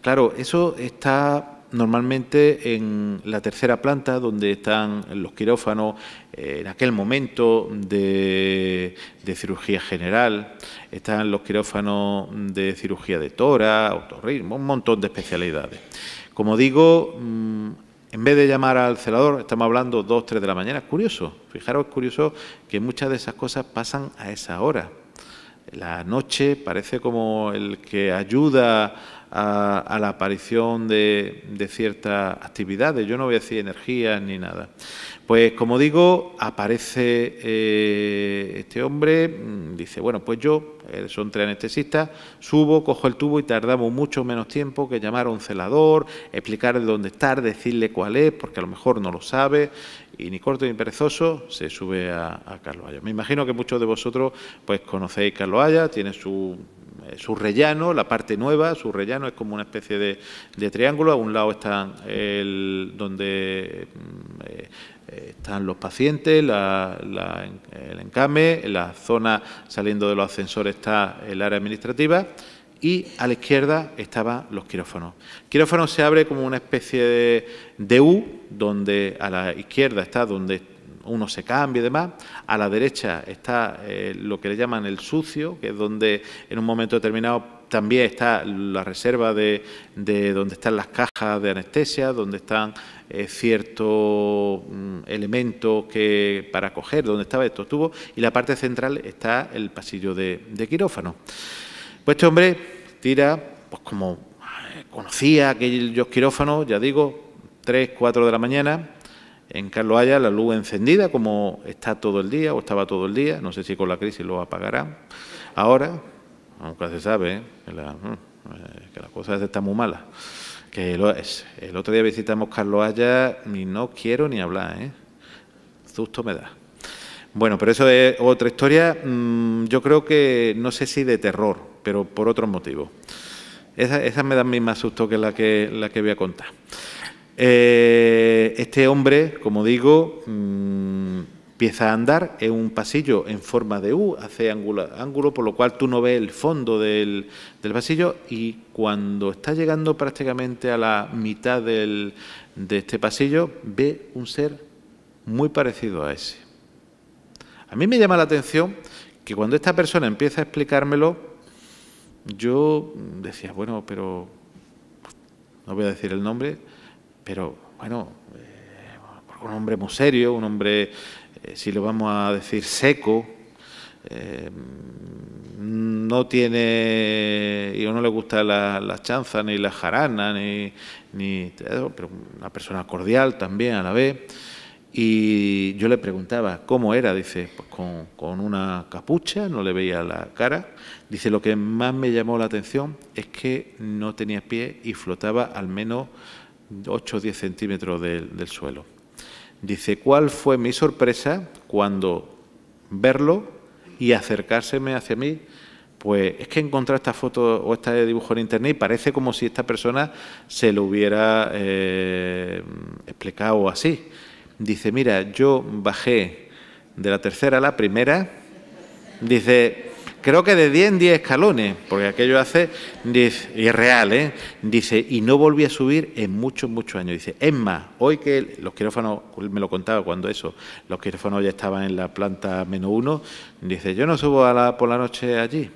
Claro, eso está normalmente en la tercera planta, donde están los quirófanos, en aquel momento de cirugía general, están los quirófanos de cirugía de tórax, otorrino, un montón de especialidades. Como digo, en vez de llamar al celador, estamos hablando 2, 3 de la mañana, es curioso, fijaros, es curioso que muchas de esas cosas pasan a esa hora. La noche parece como el que ayuda a la aparición de ciertas actividades. Yo no voy a decir energías ni nada. Pues, como digo, aparece este hombre, dice, bueno, pues yo, son tres anestesistas, subo, cojo el tubo y tardamos mucho menos tiempo que llamar a un celador, explicarle dónde estar, decirle cuál es, porque a lo mejor no lo sabe, y ni corto ni perezoso se sube a Carlos Haya. Me imagino que muchos de vosotros pues conocéis Carlos Haya, tiene su rellano, la parte nueva, su rellano es como una especie de triángulo. A un lado están donde están los pacientes, el encame, en la zona saliendo de los ascensores está el área administrativa y a la izquierda estaban los quirófanos. El quirófano se abre como una especie de U, donde a la izquierda está donde uno se cambia y demás. A la derecha está lo que le llaman el sucio, que es donde en un momento determinado también está la reserva de donde están las cajas de anestesia, donde están ciertos elementos para coger, donde estaban estos tubos, y la parte central está el pasillo de quirófano. Pues este hombre tira, pues como conocía aquellos quirófanos, ya digo, 3, 4 de la mañana, en Carlos Haya la luz encendida, como está todo el día, o estaba todo el día, no sé si con la crisis lo apagarán ahora, nunca se sabe, ¿eh? Que las cosas están muy malas. Que el otro día visitamos Carlos Haya y no quiero ni hablar, susto me da. Bueno, pero eso es otra historia, yo creo que, no sé si de terror, pero por otros motivos. Esas me dan más susto que la que voy a contar. Este hombre, como digo, empieza a andar en un pasillo en forma de U, hace ángulo, por lo cual tú no ves el fondo del pasillo, y cuando está llegando prácticamente a la mitad de este pasillo, ve un ser muy parecido a ese. A mí me llama la atención que cuando esta persona empieza a explicármelo, yo decía, bueno, pero no voy a decir el nombre, pero, bueno, un hombre muy serio, un hombre, si lo vamos a decir, seco, no tiene, y no le gusta la chanza, ni la jarana, ni pero una persona cordial también a la vez. Y yo le preguntaba cómo era, dice, pues con una capucha, no le veía la cara. Dice, lo que más me llamó la atención es que no tenía pies y flotaba al menos 8 o 10 centímetros del suelo. Dice, ¿cuál fue mi sorpresa cuando verlo y acercárseme hacia mí? Pues es que encontré esta foto o este dibujo en internet y parece como si esta persona se lo hubiera explicado así. Dice, mira, yo bajé de la tercera a la primera, dice, creo que de 10 en 10 escalones, porque aquello hace, dice, y es real, dice, y no volví a subir en muchos, muchos años. Dice, es más, hoy que los quirófanos, me lo contaba cuando eso, los quirófanos ya estaban en la planta -1, dice, yo no subo por la noche allí,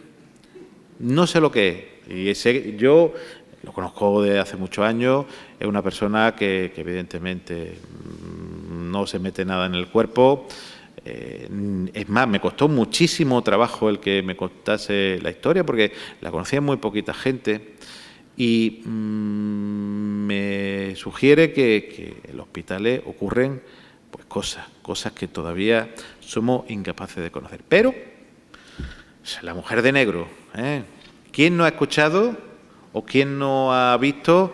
no sé lo que es, y yo lo conozco de hace muchos años, es una persona que evidentemente no se mete nada en el cuerpo. Es más, me costó muchísimo trabajo el que me contase la historia, porque la conocía muy poquita gente, y me sugiere que en los hospitales ocurren pues cosas que todavía somos incapaces de conocer. Pero la mujer de negro, ¿quién no ha escuchado o quién no ha visto?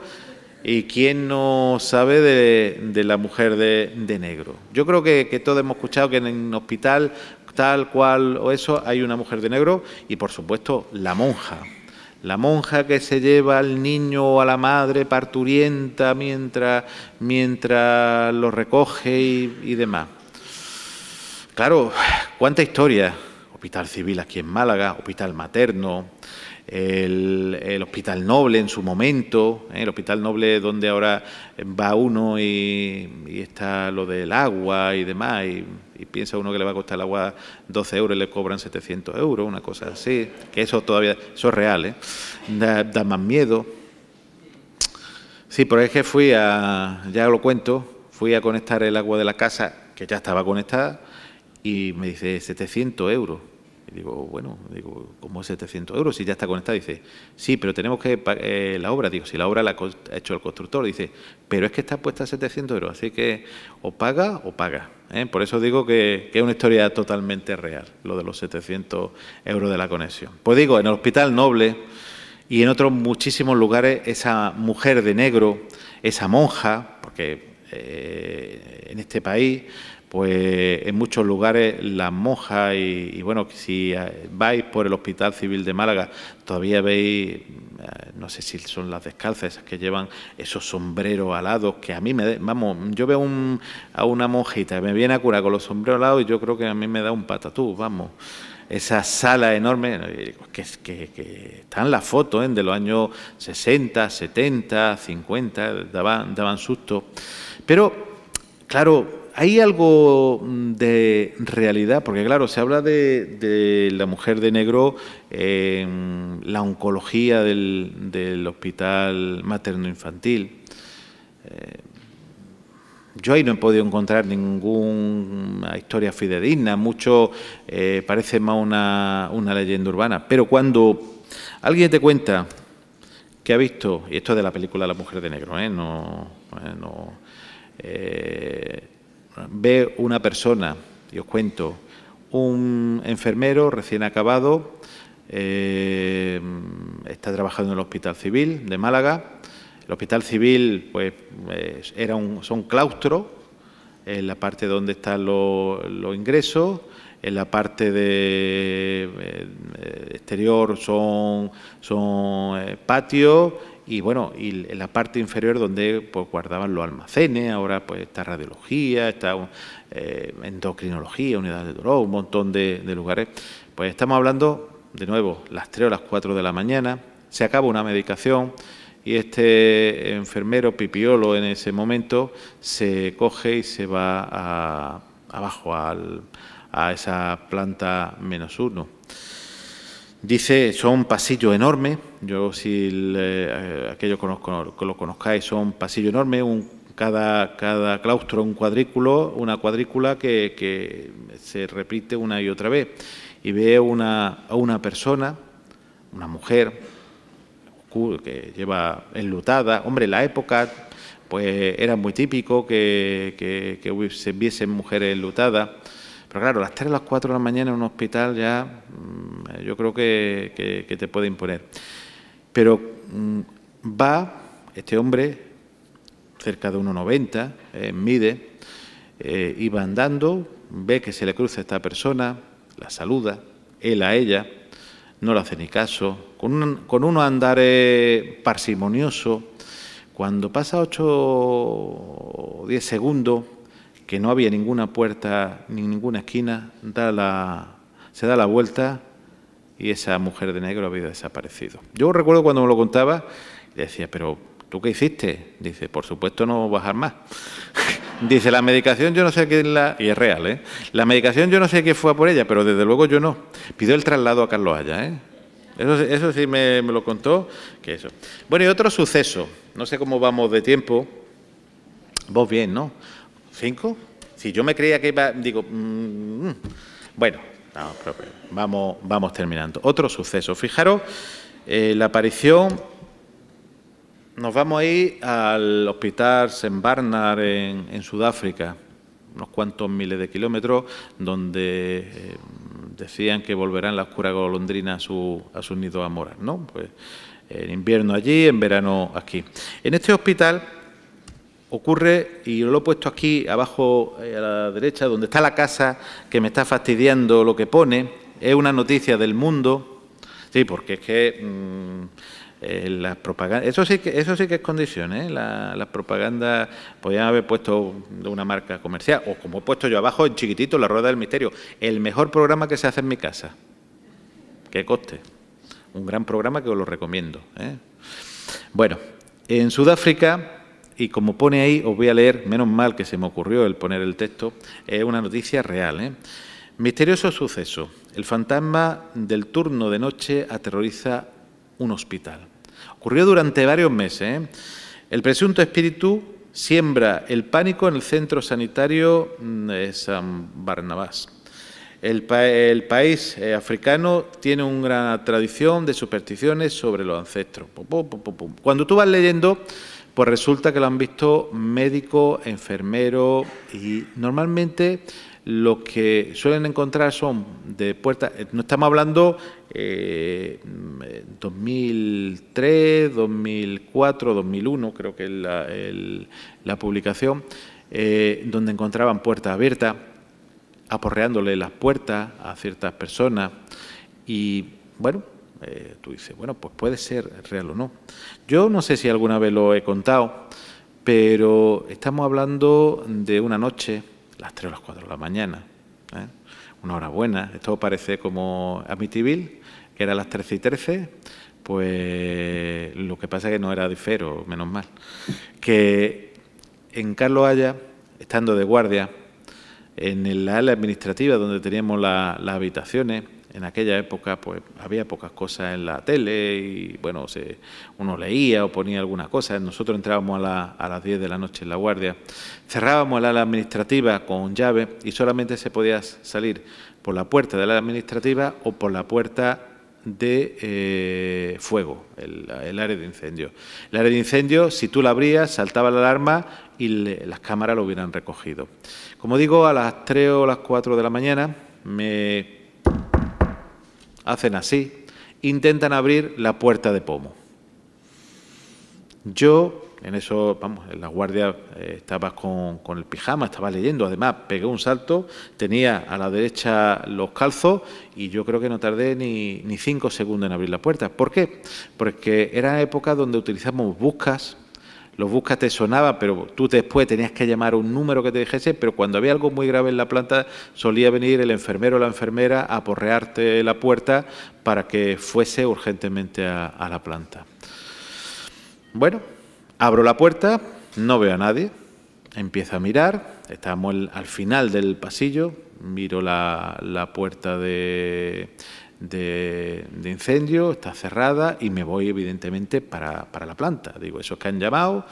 ¿Y quién no sabe de la mujer de negro? Yo creo que todos hemos escuchado que en un hospital tal, cual o eso hay una mujer de negro y, por supuesto, la monja. La monja que se lleva al niño o a la madre parturienta mientras lo recoge y demás. Claro, ¿cuánta historia? Hospital Civil aquí en Málaga, Hospital Materno, el Hospital Noble en su momento, el Hospital Noble donde ahora va uno y está lo del agua y demás, y piensa uno que le va a costar el agua 12 euros y le cobran 700 euros, una cosa así, que eso todavía, eso es real, da más miedo. Sí, pero es que ya lo cuento, fui a conectar el agua de la casa, que ya estaba conectada, y me dice 700 euros. Y digo, bueno, digo, ¿cómo es 700 euros si ya está conectado? Dice, sí, pero tenemos que la obra. Digo, si la obra la ha hecho el constructor. Dice, pero es que está puesta a 700 euros, así que o paga, ¿eh? Por eso digo que es una historia totalmente real, lo de los 700 euros de la conexión. Pues digo, en el Hospital Noble y en otros muchísimos lugares, esa mujer de negro, esa monja, porque en este país... pues en muchos lugares las monjas y bueno, si vais por el Hospital Civil de Málaga todavía veis, no sé si son las descalzas, esas que llevan esos sombreros alados, que a mí me da, vamos, yo veo a una monjita que me viene a curar con los sombreros alados y yo creo que a mí me da un patatús, vamos. Esa sala enorme, que están las fotos, ¿eh?, de los años 60, 70, 50, daban susto. Pero, claro, hay algo de realidad, porque claro, se habla de la mujer de negro en la oncología del Hospital Materno e Infantil. Yo ahí no he podido encontrar ninguna historia fidedigna, mucho parece más una leyenda urbana. Pero cuando alguien te cuenta que ha visto, y esto es de la película La Mujer de Negro, ve una persona, y os cuento, un enfermero recién acabado, está trabajando en el Hospital Civil de Málaga. El Hospital Civil, pues, son claustros, en la parte donde están los ingresos, en la parte exterior son patios. Y bueno, y en la parte inferior donde pues, guardaban los almacenes, ahora pues está radiología, está endocrinología, unidad de dolor, un montón de lugares. Pues estamos hablando, de nuevo, las 3 o las 4 de la mañana, se acaba una medicación y este enfermero pipiolo en ese momento se coge y se va abajo a esa planta -1. Dice, son pasillos enormes, yo si aquellos que lo conozcáis, son pasillos enormes, cada claustro un cuadrículo, una cuadrícula que se repite una y otra vez. Y veo a una persona, una mujer, que lleva enlutada, hombre, en la época pues era muy típico que se viesen mujeres enlutadas. Pero claro, las 3 o las 4 de la mañana en un hospital ya yo creo que te puede imponer. Pero va este hombre, cerca de 1,90, mide, iba andando, ve que se le cruza esta persona, la saluda, él a ella, no le hace ni caso, con unos andares parsimoniosos. Cuando pasa 8 o 10 segundos, que no había ninguna puerta ni ninguna esquina, se da la vuelta y esa mujer de negro había desaparecido. Yo recuerdo cuando me lo contaba, le decía, pero ¿tú qué hiciste? Dice, por supuesto no bajar más. Dice, la medicación yo no sé quién y es real, ¿eh? La medicación yo no sé quién fue a por ella, pero desde luego yo no. Pidió el traslado a Carlos Haya, ¿eh? Eso sí me lo contó, que eso. Bueno, y otro suceso, no sé cómo vamos de tiempo, vos bien, ¿no? ¿5? Si yo me creía que iba, digo, bueno, no, vamos terminando. Otro suceso, fijaros, la aparición, nos vamos a ir al Hospital Saint Barnard en Sudáfrica, unos cuantos miles de kilómetros, donde decían que volverán las curas golondrinas a sus nidos a morar, ¿no? Pues en invierno allí, en verano aquí. En este hospital ocurre, y lo he puesto aquí abajo a la derecha, donde está la casa que me está fastidiando lo que pone, es una noticia del Mundo, sí, porque es que las propagandas, eso sí que es condición, ¿eh? Las propagandas podían haber puesto de una marca comercial, o como he puesto yo abajo en chiquitito, La Rueda del Misterio, el mejor programa que se hace en mi casa, que coste, un gran programa que os lo recomiendo, ¿eh? Bueno, en Sudáfrica. Y como pone ahí, os voy a leer, menos mal que se me ocurrió el poner el texto, es una noticia real, ¿eh? Misterioso suceso. El fantasma del turno de noche aterroriza un hospital. Ocurrió durante varios meses, ¿eh? El presunto espíritu siembra el pánico en el centro sanitario de San Barnabás. El país africano tiene una tradición de supersticiones sobre los ancestros. Cuando tú vas leyendo, pues resulta que lo han visto médicos, enfermeros y normalmente los que suelen encontrar son de puertas. No estamos hablando 2003, 2004, 2001, creo que es la publicación, donde encontraban puertas abiertas, aporreándole las puertas a ciertas personas y, bueno, tú dices, bueno, pues puede ser real o no. Yo no sé si alguna vez lo he contado, pero estamos hablando de una noche, las 3 o las 4 de la mañana, una hora buena. Esto parece como Amityville, que era las 13:13, pues lo que pasa es que no era difero, menos mal, que en Carlos Haya, estando de guardia, en la ala administrativa donde teníamos las habitaciones, en aquella época pues había pocas cosas en la tele y bueno, uno leía o ponía alguna cosa. Nosotros entrábamos a las 10 de la noche en la guardia, cerrábamos el ala administrativa con llave y solamente se podía salir por la puerta del ala administrativa o por la puerta de fuego, el área de incendio. El área de incendio, si tú la abrías, saltaba la alarma y las cámaras lo hubieran recogido. Como digo, a las 3 o las 4 de la mañana me hacen así, intentan abrir la puerta de pomo. Yo, en eso, vamos, en la guardia estaba con el pijama, estaba leyendo, además pegué un salto, tenía a la derecha los calzos y yo creo que no tardé ni 5 segundos en abrir la puerta. ¿Por qué? Porque era época donde utilizamos buscas. Los buscas te sonaban, pero tú después tenías que llamar un número que te dijese, pero cuando había algo muy grave en la planta solía venir el enfermero o la enfermera a aporrearte la puerta para que fuese urgentemente a la planta. Bueno, abro la puerta, no veo a nadie, empiezo a mirar, estamos al final del pasillo, miro la puerta de incendio, está cerrada y me voy evidentemente para la planta. Digo, esos que han llamado,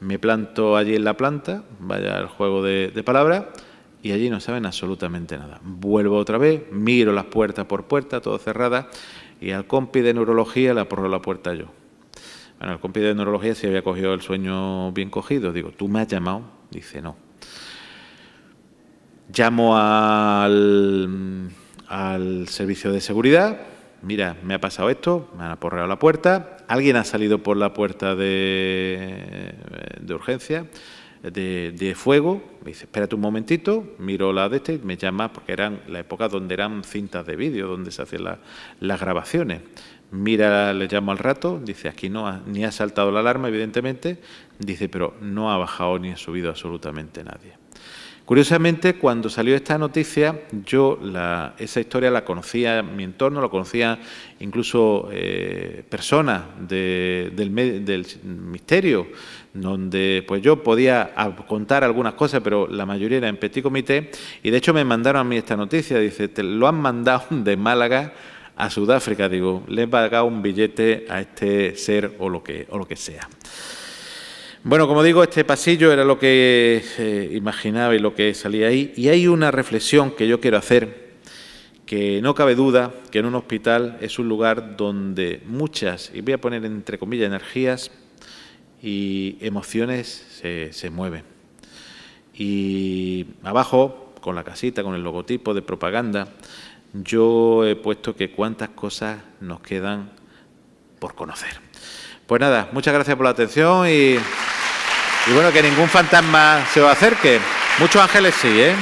me planto allí en la planta, vaya el juego de palabras, y allí no saben absolutamente nada. Vuelvo otra vez, miro las puertas por puerta, todo cerrada, y al compi de neurología le aporro la puerta yo. Bueno, el compi de neurología sí había cogido el sueño bien cogido. Digo, ¿tú me has llamado? Dice, no. Llamo al servicio de seguridad, mira, me ha pasado esto, me han aporreado la puerta, alguien ha salido por la puerta de urgencia, de fuego, me dice, espérate un momentito, miro la de este y me llama, porque eran la época donde eran cintas de vídeo, donde se hacían las grabaciones. Mira, le llamo al rato, dice, aquí ni ha saltado la alarma, evidentemente, dice, pero no ha bajado ni ha subido absolutamente nadie. Curiosamente, cuando salió esta noticia, yo esa historia la conocía en mi entorno, la conocía incluso personas del misterio, donde pues yo podía contar algunas cosas, pero la mayoría era en petit comité, y de hecho me mandaron a mí esta noticia, dice, te lo han mandado de Málaga a Sudáfrica, digo, le he pagado un billete a este ser o lo que sea. Bueno, como digo, este pasillo era lo que imaginaba y lo que salía ahí. Y hay una reflexión que yo quiero hacer, que no cabe duda que en un hospital es un lugar donde muchas, y voy a poner entre comillas, energías y emociones se mueven. Y abajo, con la casita, con el logotipo de propaganda, yo he puesto que cuántas cosas nos quedan por conocer. Pues nada, muchas gracias por la atención y bueno, que ningún fantasma se os acerque. Muchos ángeles sí, ¿eh?